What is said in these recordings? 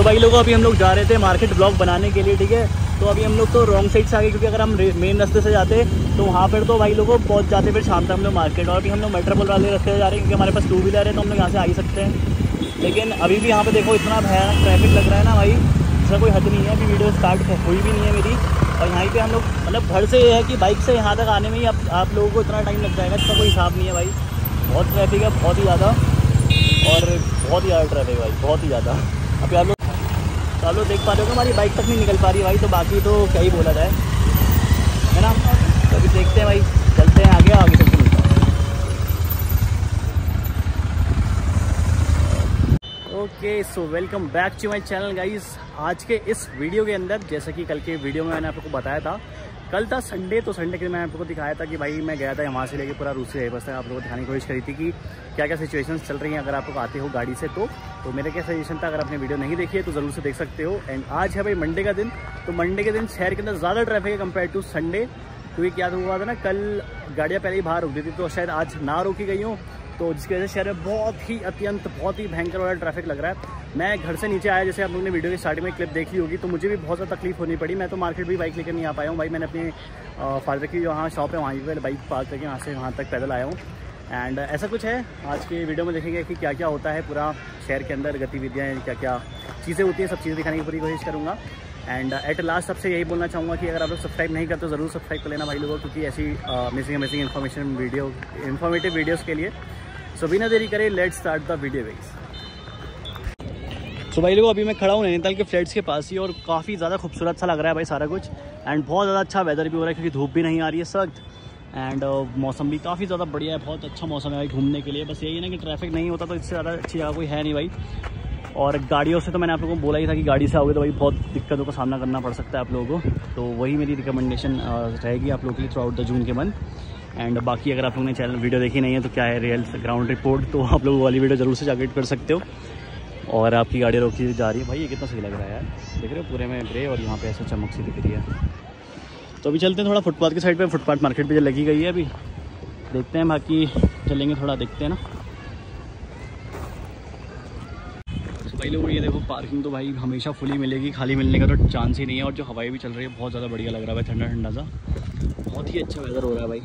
तो भाई लोग अभी हम लोग जा रहे थे मार्केट ब्लॉक बनाने के लिए, ठीक है। तो अभी हम लोग तो रॉन्ग साइड से आ गए, क्योंकि अगर हम मेन रास्ते से जाते तो वहाँ पर तो भाई लोगों पहुँच जाते फिर शाम तक हम लोग मार्केट। और अभी हम लोग मेट्रोपोल वाले रास्ते से जा रहे हैं, क्योंकि हमारे पास टू व्हीलर है तो हम लोग यहाँ से आ ही सकते हैं। लेकिन अभी भी यहाँ पर देखो इतना भयानक ट्रैफिक लग रहा है ना भाई, इसका कोई हद नहीं है। अभी वीडियो स्टार्ट हुई भी नहीं है मेरी, और यहाँ पर हम लोग मतलब घर से ये है कि बाइक से यहाँ तक आने में ही आप लोगों को इतना टाइम लग जाएगा, इसका कोई हिसाब नहीं है भाई। बहुत ट्रैफिक है, बहुत ही ज़्यादा, और बहुत ही ज़्यादा ट्रैफिक भाई, बहुत ही ज़्यादा। अभी आप लोग चलो देख पा रहे हो हमारी बाइक तक नहीं निकल पा रही भाई, तो बाकी तो क्या ही बोला जाए, है ना। तो अभी देखते हैं भाई, चलते हैं आगे, आगे तक मिलता है। Okay so welcome back to my channel guys. आज के इस वीडियो के अंदर, जैसे कि कल के वीडियो में मैंने आपको बताया था, कल था संडे, तो संडे के दिन मैंने आपको दिखाया था कि भाई मैं गया था यहाँ से लेके पूरा रूसी एयरबस तक। आप लोगों को दिखाने की कोशिश करी थी कि क्या क्या सिचुएशंस चल रही हैं अगर आप लोग आते हो गाड़ी से। तो मेरा क्या सजेशन था, अगर आपने वीडियो नहीं देखी है तो ज़रूर से देख सकते हो। एंड आज है भाई मंडे का दिन, तो मंडे के दिन शहर के अंदर ज़्यादा ट्रैफिक है कम्पेयर टू संडे, क्योंकि क्या हुआ था ना, कल गाड़ियाँ पहले ही बाहर रुक गई थी, तो शायद आज ना रोकी गई हूँ, तो जिसकी वजह से शहर में बहुत ही भयंकर वाला ट्रैफिक लग रहा है। मैं घर से नीचे आया, जैसे आप लोगों ने वीडियो के स्टार्टिंग में क्लिप देखी होगी, तो मुझे भी बहुत ज़्यादा तकलीफ होनी पड़ी। मैं तो मार्केट भी बाइक लेकर नहीं आ पाया हूँ भाई। मैंने अपने फादर की जो शॉप है वहाँ पर पहले बाइक पार्क करके वहाँ से वहाँ तक पैदल आया हूँ। एंड ऐसा कुछ है आज की वीडियो में, देखेंगे कि क्या क्या होता है पूरा शहर के अंदर, गतिविधियाँ क्या क्या चीज़ें होती हैं, सब चीज़ें दिखाने की पूरी कोशिश करूँगा। एंड एट लास्ट सबसे यही बोलना चाहूँगा कि अगर आप लोग सब्सक्राइब नहीं करते तो ज़रूर सब्सक्राइब कर लेना भाई लोगों, क्योंकि ऐसी amazing information video, informative videos के लिए। सो बिना देरी करें, let's start the video guys. So भाई लोग अभी मैं खड़ा हूँ नैनीताल के फ्लैट्स के पास ही, और काफ़ी ज़्यादा खूबसूरत सा लग रहा है भाई सारा कुछ। एंड बहुत ज़्यादा अच्छा वेदर भी हो रहा है, क्योंकि धूप भी नहीं आ रही है इस वक्त। एंड मौसम भी काफ़ी ज़्यादा बढ़िया है, बहुत अच्छा मौसम है भाई घूमने के लिए। बस यही है ना कि ट्रैफिक नहीं होता तो इससे ज़्यादा अच्छी जगह कोई है नहीं भाई। और गाड़ियों से तो मैंने आप लोगों को बोला ही था कि गाड़ी से आओगे तो भाई बहुत दिक्कतों का सामना करना पड़ सकता है आप लोगों को, तो वही मेरी रिकमेंडेशन रहेगी आप लोगों के लिए थ्रू आउट द जून के मंथ। एंड बाकी अगर आप लोगों ने चैनल वीडियो देखी नहीं है तो क्या है रियल ग्राउंड रिपोर्ट, तो आप लोग वाली वीडियो ज़रूर से जाकेट कर सकते हो। और आपकी गाड़ी रोकी जा रही है भाई, ये कितना सही लग रहा है यार, देख रहे हो पूरे में ग्रे, और यहाँ पे ऐसा चमक सी दिख रही है। तो अभी चलते हैं थोड़ा फुटपाथ की साइड पे, फुटपाथ मार्केट पे जो लगी गई है, अभी देखते हैं, बाकी चलेंगे थोड़ा, देखते हैं ना भाई लोग। ये देखो पार्किंग तो भाई हमेशा फुली मिलेगी, खाली मिलने का तो चांस ही नहीं है। और जो हवाई भी चल रही है बहुत ज़्यादा बढ़िया लग रहा है भाई, ठंडा ठंडा सा, बहुत ही अच्छा वेदर हो रहा है भाई।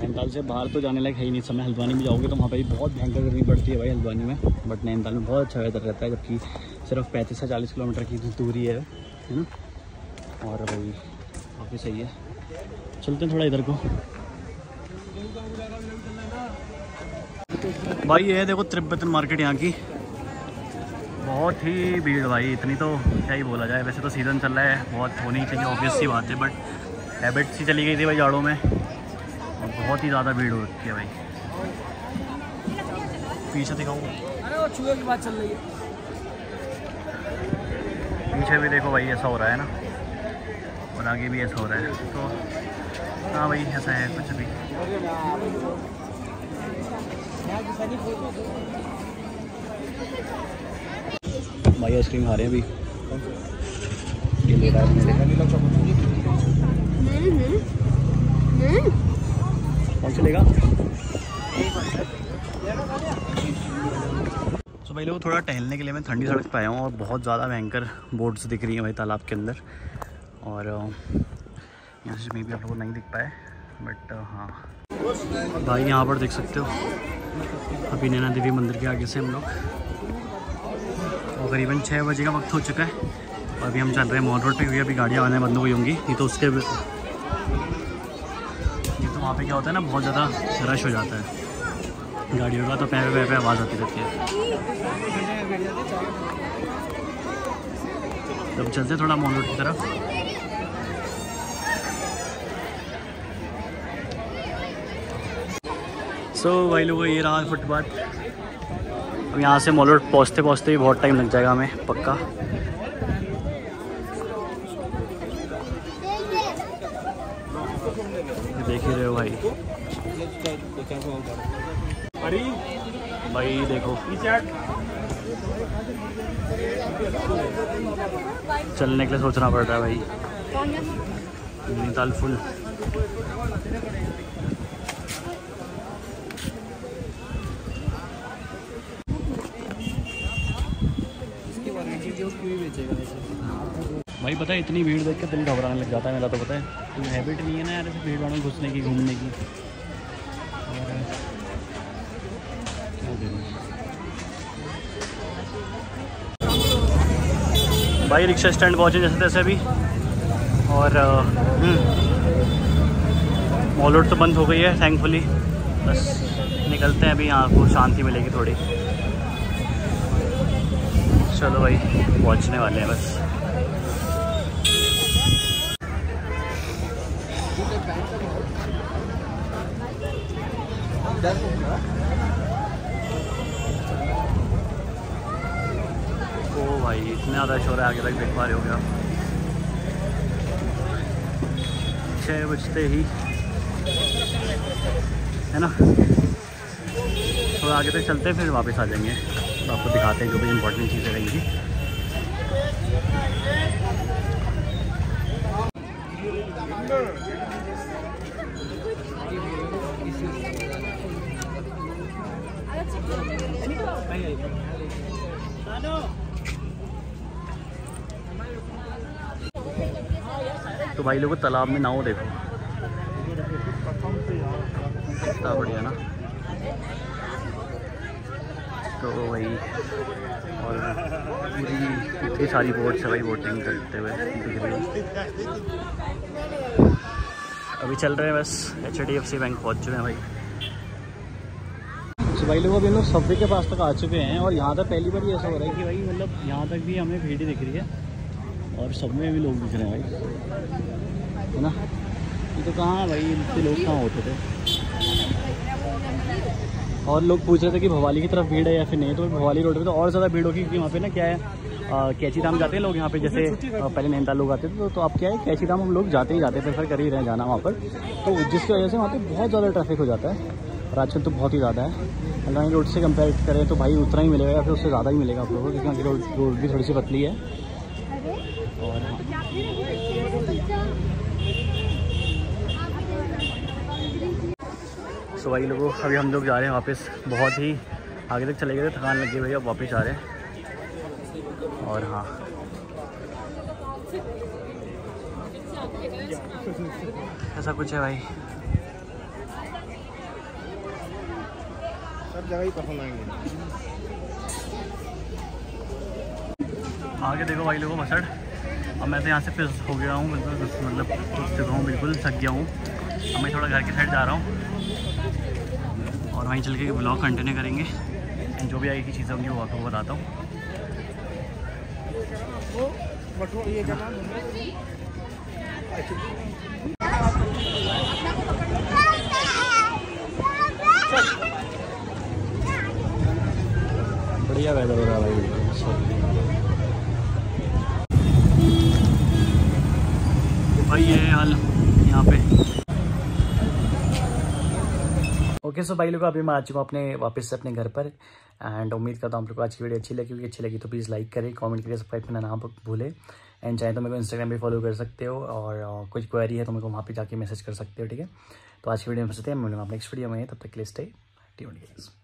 नैनीताल से बाहर तो जाने लायक है ही नहीं समय, हल्द्वानी में जाओगे तो वहाँ पर भी बहुत भयंकर गर्मी पड़ती है भाई हल्द्वानी में, बट नैनीताल में बहुत अच्छा वेदर रहता है, जबकि सिर्फ 35 से 40 किलोमीटर की दूरी है ना। और भाई काफ़ी सही है, चलते हैं थोड़ा इधर को भाई। ये देखो तिब्बतन मार्केट, यहाँ की बहुत ही भीड़ भाई, इतनी तो क्या ही बोला जाए। वैसे तो सीज़न चल रहा है, बहुत होनी ही चाहिए, ऑब्वियस सी बात है, बट हैबिट सी चली गई थी भाई जाड़ों में, और बहुत ही ज़्यादा भीड़ हो रखी है भाई। पीछे दिखाऊँ, अरे वो चूहे की बात चल रही है, पीछे भी देखो भाई ऐसा हो रहा है ना, और आगे भी ऐसा हो रहा है, तो हाँ भाई ऐसा है कुछ भी। भाई आइसक्रीम खा रहे हैं अभी, ये ले रहा है, कौन सा लेगा। तो भाई लोग थोड़ा टहलने के लिए मैं ठंडी सड़क पे आया हूँ, और बहुत ज़्यादा भयंकर बोट्स दिख रही हैं भाई तालाब के अंदर, और यहाँ से मे भी आप लोगों को नहीं दिख पाए, बट हाँ भाई यहाँ पर देख सकते हो अभी नैना देवी मंदिर के आगे से हम लोग, और करीबन 6 बजे का वक्त हो चुका है, और अभी हम चल रहे हैं मॉल रोड पर, क्योंकि अभी गाड़ियाँ आने बंद हो गई होंगी, नहीं तो उसके ये तो वहाँ पे क्या होता है ना, बहुत ज़्यादा रश हो जाता है गाड़ियों का, तो पैर आवाज़ आती रहती है। तो चलते थोड़ा मॉल रोड की तरफ। सो भाई लोगों ये रहा फुटपाथ, अब यहाँ से मॉल रोड पहुँचते पहुँचते भी बहुत टाइम लग जाएगा हमें पक्का। देख ही रहे हो भाई, भाई देखो चलने के लिए सोचना पड़ रहा है भाई, नैनीताल फुल। चीज़ें उसकी भी बेचेगा भाई। पता है इतनी भीड़ देख के दिल घबराने लग जाता है मेरा, तो पता है तुम हैबिट नहीं है ना यार ऐसे भीड़ भाड़ में घुसने की घूमने की। भाई रिक्शा स्टैंड पहुँचे जैसे तैसे अभी, और मॉल रोड तो बंद हो गई है थैंकफुली। बस निकलते हैं अभी, यहाँ को शांति मिलेगी थोड़ी। चलो भाई पहुँचने वाले हैं बस। ओ भाई इतना ज़्यादा शोर है आगे तक देख पा रहे हो क्या? 6 बजते ही है ना, थोड़ा आगे तक चलते हैं फिर वापस आ जाएंगे, तो आपको दिखाते हैं जो भी इम्पोर्टेंट चीज़ें रहेंगी। तो भाई लोगों तालाब में नाव देखो कितना बढ़िया ना। तो भाई और इतनी सारी बोट्स है भाई, बोटिंग करते हुए अभी चल रहे हैं बस। HDFC बैंक पहुँच चुके हैं भाई। तो भाई लोग अभी हम लोग सब्वे के पास तक आ चुके हैं, और यहाँ तक पहली बार ही ऐसा हो रहा है कि भाई मतलब यहाँ तक भी हमें भीड़ दिख रही है और सब में भी लोग दिख रहे हैं भाई, है ना। ये तो कहाँ भाई इतने लोग कहाँ होते थे। और लोग पूछ रहे थे कि भवाली की तरफ भीड़ है या फिर नहीं, तो भवाली रोड पे तो और ज़्यादा भीड़ होगी, क्योंकि वहाँ पे ना क्या है कैची धाम जाते हैं लोग। यहाँ पे जैसे पहले नैनीताल लोग आते थे तो अब क्या है कैची धाम हम लोग जाते ही जाते हैं, प्रेफर कर ही रहे जाना वहाँ पर, तो जिसकी वजह से वहाँ पर बहुत ज़्यादा ट्रैफिक हो जाता है। और आजकल तो बहुत ही ज़्यादा है, नाइन रोड से कंपेयर करें तो भाई उतना ही मिलेगा या फिर उससे ज़्यादा ही मिलेगा आप लोगों को, क्योंकि रोड भी थोड़ी सी पतली है। तो भाई लोगों अभी हम लोग जा रहे हैं वापस, बहुत ही आगे तक चले गए थे, थकान लगी भाई, अब वापस जा रहे हैं। और हाँ ऐसा कुछ है भाई, सब जगह ही पसंद आएंगे। आगे देखो भाई लोगों मसड़, अब मैं तो यहाँ से फिर हो गया हूँ, मतलब कुछ जगहों बिल्कुल थक गया हूँ। अब मैं थोड़ा घर के साइड जा रहा हूँ और वहीं चल के ब्लॉग कंटिन्यू करेंगे, एंड जो भी आगे की चीज़ें होंगी वो आपको बताता हूँ। बढ़िया वेदर हो रहा है भाई ये हाल यहाँ पे। ओके सो भाई लोग अभी मैं आ चुका हूँ अपने वापस से अपने घर पर, एंड उम्मीद करता हूँ आप लोग को आज की वीडियो अच्छी लगी होगी। अच्छी लगी तो प्लीज़ लाइक करें, कमेंट करें, सब्सक्राइब करना ना भूलें, एंड चाहे तो मेरे को इंस्टाग्राम पे फॉलो कर सकते हो, और कुछ क्वेरी है तो मेरे को वहाँ पे जाके मैसेज कर सकते हो, ठीक है। तो आज की वीडियो में सकते हैं, मिलूंगा आप नेक्स्ट वीडियो में, तब तक के लिए स्टे ट्यून्ड गाइस।